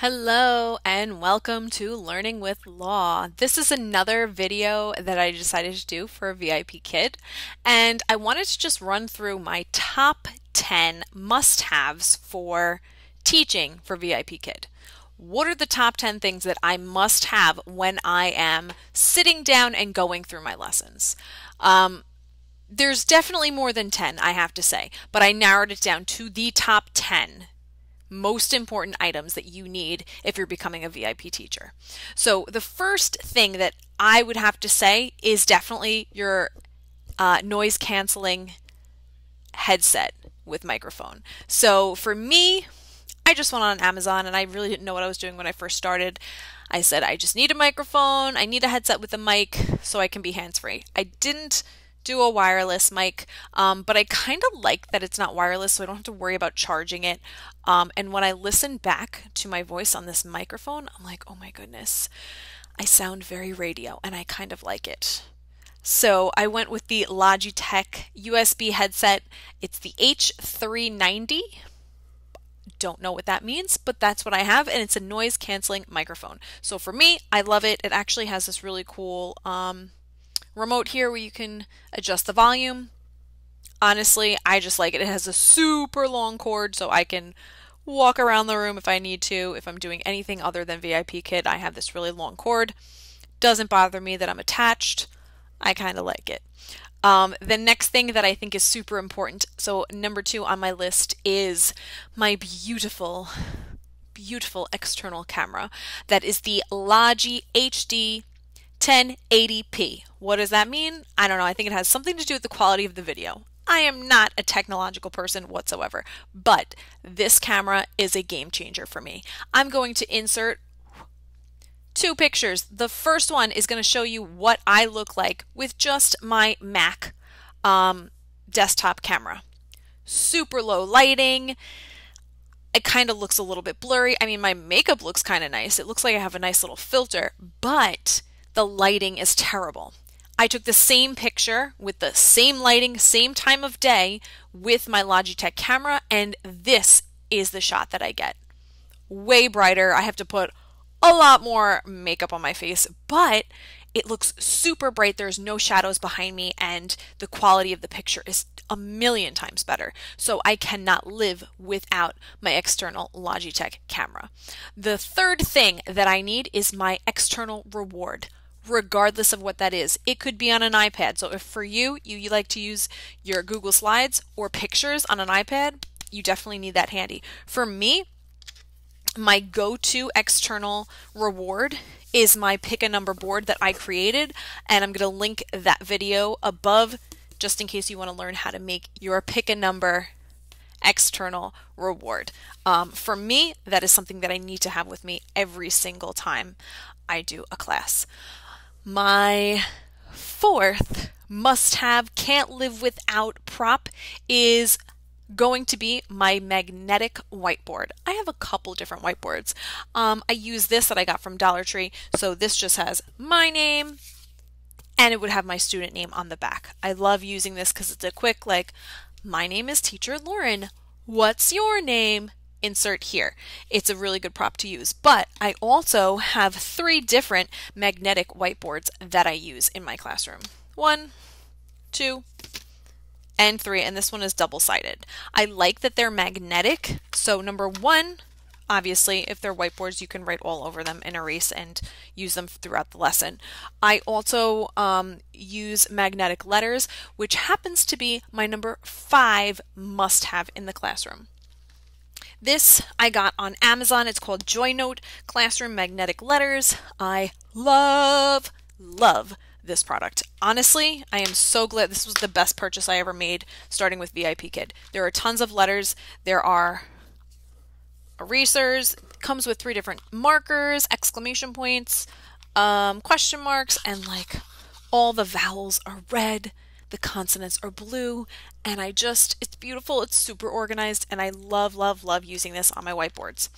Hello and welcome to Learning with Lau. This is another video that I decided to do for VIPKID, and I wanted to just run through my top 10 must-haves for teaching for VIPKID. What are the top 10 things that I must have when I am sitting down and going through my lessons? There's definitely more than 10, I have to say, but I narrowed it down to the top 10 most important items that you need if you're becoming a VIP teacher. So the first thing that I would have to say is definitely your noise canceling headset with microphone. So for me, I just went on Amazon and I really didn't know what I was doing when I first started. I said, I just need a microphone. I need a headset with a mic so I can be hands-free. I didn't do a wireless mic, but I kind of like that it's not wireless, so I don't have to worry about charging it. And when I listen back to my voice on this microphone, I'm like, oh my goodness, I sound very radio, and I kind of like it. So I went with the Logitech USB headset. It's the H390. Don't know what that means, but that's what I have, and it's a noise canceling microphone. So for me, I love it. It actually has this really cool remote here where you can adjust the volume. Honestly, I just like it. It has a super long cord, so I can walk around the room if I need to. If I'm doing anything other than VIPKID, I have this really long cord. Doesn't bother me that I'm attached. I kind of like it. The next thing that I think is super important, so number 2 on my list, is my beautiful external camera. That is the Logi HD 1080p. What does that mean? I don't know. I think it has something to do with the quality of the video. I am not a technological person whatsoever, but this camera is a game changer for me. I'm going to insert 2 pictures. The first one is going to show you what I look like with just my Mac desktop camera. Super low lighting. It kind of looks a little bit blurry. I mean, my makeup looks kind of nice. It looks like I have a nice little filter, but the lighting is terrible. I took the same picture with the same lighting, same time of day with my Logitech camera, and this is the shot that I get. Way brighter. I have to put a lot more makeup on my face, but it looks super bright. There's no shadows behind me, and the quality of the picture is a million times better. So I cannot live without my external Logitech camera. The third thing that I need is my external reward, regardless of what that is. It could be on an iPad. So if for you like to use your Google Slides or pictures on an iPad, you definitely need that handy. For me, my go-to external reward is my pick a number board that I created, and I'm going to link that video above just in case you want to learn how to make your pick a number external reward. For me, that is something that I need to have with me every single time I do a class. My fourth must-have, can't live without prop is going to be my magnetic whiteboard. I have a couple different whiteboards. I use this that I got from Dollar Tree, so this just has my name, and it would have my student name on the back. I love using this because it's a quick, like, my name is Teacher Lauren. What's your name? Insert here. It's a really good prop to use. But I also have 3 different magnetic whiteboards that I use in my classroom. 1, 2, and 3, and this one is double-sided. I like that they're magnetic. So number 1, obviously, if they're whiteboards, you can write all over them and erase and use them throughout the lesson. I also use magnetic letters, which happens to be my number 5 must-have in the classroom. This I got on Amazon. It's called Joy Note Classroom Magnetic Letters. I love this product. Honestly, I am so glad. This was the best purchase I ever made, starting with VIPKID. There are tons of letters. There are erasers. It comes with 3 different markers, exclamation points, question marks, and like all the vowels are red, the consonants are blue, and I just, it's beautiful. It's super organized, and I love using this on my whiteboards.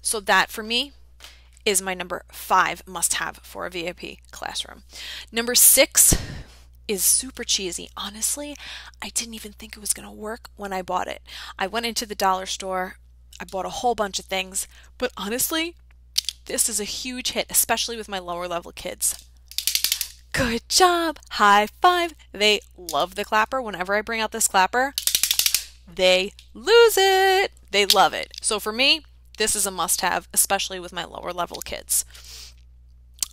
So that for me is my number 5 must-have for a VIP classroom. Number 6 is super cheesy. Honestly, I didn't even think it was going to work when I bought it. I went into the dollar store. I bought a whole bunch of things, but honestly, this is a huge hit, especially with my lower level kids. Good job! High five! They love the clapper. Whenever I bring out this clapper, they lose it. They love it. So for me, this is a must-have, especially with my lower level kids.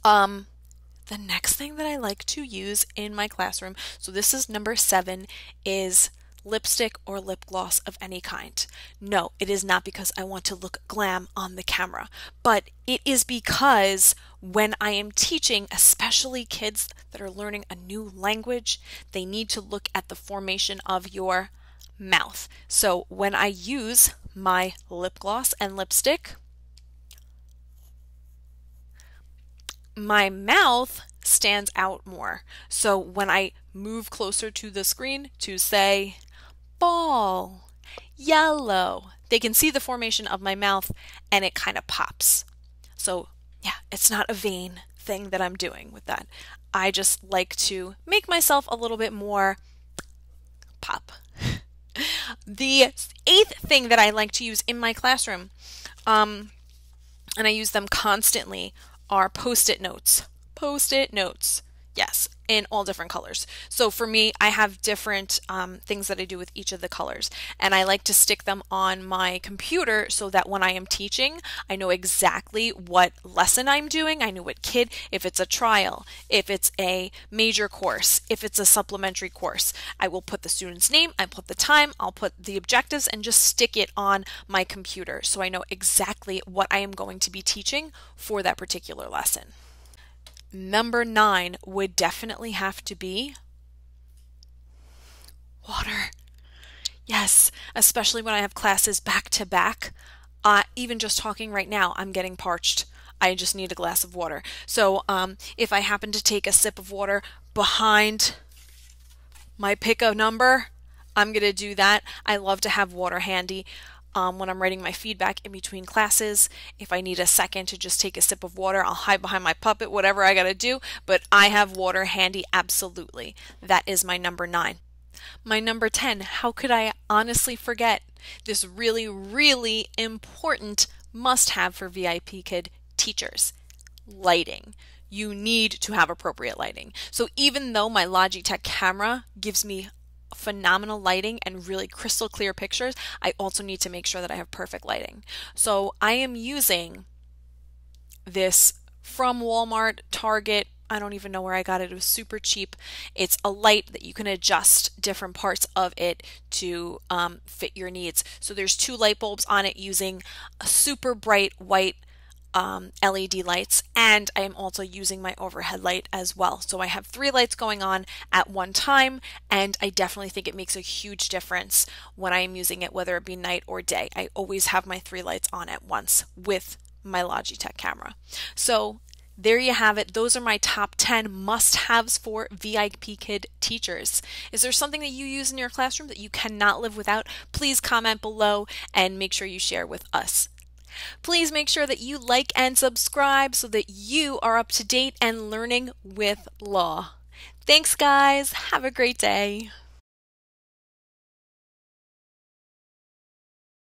The next thing that I like to use in my classroom, so this is number 7, is lipstick or lip gloss of any kind. No, it is not because I want to look glam on the camera, but it is because when I am teaching, especially kids that are learning a new language, they need to look at the formation of your mouth. So when I use my lip gloss and lipstick, my mouth stands out more. So when I move closer to the screen to say ball, yellow, they can see the formation of my mouth and it kind of pops. So yeah, it's not a vain thing that I'm doing with that. I just like to make myself a little bit more pop. The 8th thing that I like to use in my classroom, and I use them constantly, are Post-it notes. Post-it notes, yes, in all different colors. So for me, I have different things that I do with each of the colors, and I like to stick them on my computer so that when I am teaching, I know exactly what lesson I'm doing. I know what kid, if it's a trial, if it's a major course, if it's a supplementary course. I will put the student's name, I put the time, I'll put the objectives, and just stick it on my computer so I know exactly what I am going to be teaching for that particular lesson. Number 9 would definitely have to be water. Yes, especially when I have classes back to back. Even just talking right now, I'm getting parched. I just need a glass of water. So if I happen to take a sip of water behind my pick a number, I'm going to do that. I love to have water handy. When I'm writing my feedback in between classes, if I need a second to just take a sip of water, I'll hide behind my puppet, whatever I gotta do, but I have water handy, absolutely. That is my number 9. My number 10, how could I honestly forget this really, really important must-have for VIPKID teachers? Lighting. You need to have appropriate lighting. So even though my Logitech camera gives me phenomenal lighting and really crystal clear pictures, I also need to make sure that I have perfect lighting. So I am using this from Walmart, Target, I don't even know where I got it. It was super cheap. It's a light that you can adjust different parts of it to fit your needs. So there's 2 light bulbs on it using a super bright white LED lights, and I am also using my overhead light as well. So I have 3 lights going on at one time, and I definitely think it makes a huge difference when I am using it, whether it be night or day. I always have my 3 lights on at once with my Logitech camera. So there you have it. Those are my top 10 must-haves for VIPKID teachers. Is there something that you use in your classroom that you cannot live without? Please comment below and make sure you share with us. Please make sure that you like and subscribe so that you are up to date and learning with Lau. Thanks guys, have a great day.